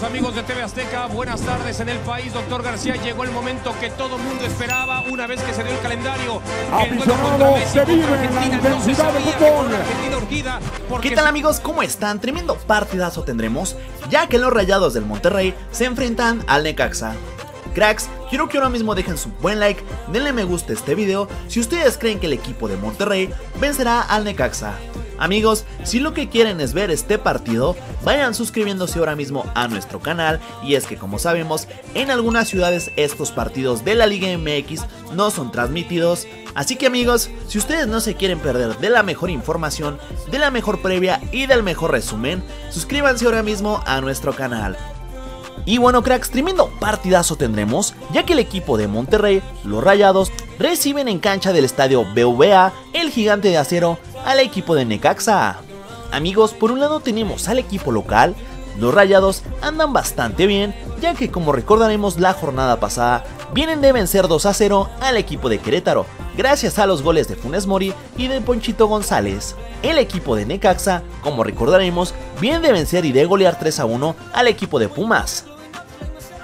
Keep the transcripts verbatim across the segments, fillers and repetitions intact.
Queridos amigos de T V Azteca, buenas tardes en el país. Doctor García, llegó el momento que todo el mundo esperaba una vez que se dio el calendario. Aficionados, se vive la intensidad del fútbol. ¿Qué tal, amigos? ¿Cómo están? Tremendo partidazo tendremos, ya que los Rayados del Monterrey se enfrentan al Necaxa. Cracks, quiero que ahora mismo dejen su buen like, denle me gusta a este video si ustedes creen que el equipo de Monterrey vencerá al Necaxa. Amigos, si lo que quieren es ver este partido, vayan suscribiéndose ahora mismo a nuestro canal, y es que, como sabemos, en algunas ciudades estos partidos de la Liga M X no son transmitidos. Así que, amigos, si ustedes no se quieren perder de la mejor información, de la mejor previa y del mejor resumen, suscríbanse ahora mismo a nuestro canal. Y bueno, cracks, tremendo partidazo tendremos, ya que el equipo de Monterrey, los Rayados, reciben en cancha del estadio B B V A, el gigante de acero, al equipo de Necaxa. Amigos, por un lado tenemos al equipo local. Los Rayados andan bastante bien, ya que, como recordaremos la jornada pasada, vienen de vencer dos a cero al equipo de Querétaro, gracias a los goles de Funes Mori y de Ponchito González. El equipo de Necaxa, como recordaremos, viene de vencer y de golear tres a uno al equipo de Pumas.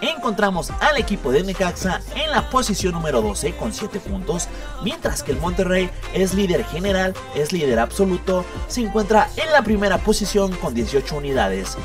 Encontramos al equipo de Necaxa en la posición número doce con siete puntos, mientras que el Monterrey es líder general, es líder absoluto, se encuentra en la primera posición con dieciocho unidades.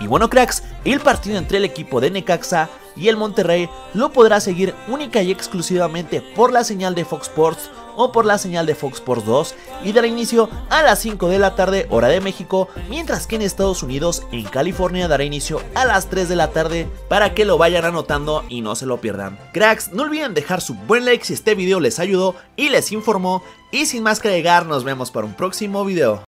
Y bueno, cracks, el partido entre el equipo de Necaxa y el Monterrey lo podrá seguir única y exclusivamente por la señal de Fox Sports o por la señal de Fox Sports dos, y dará inicio a las cinco de la tarde hora de México, mientras que en Estados Unidos, en California, dará inicio a las tres de la tarde, para que lo vayan anotando y no se lo pierdan. Cracks, no olviden dejar su buen like si este video les ayudó y les informó, y sin más que agregar, nos vemos para un próximo video.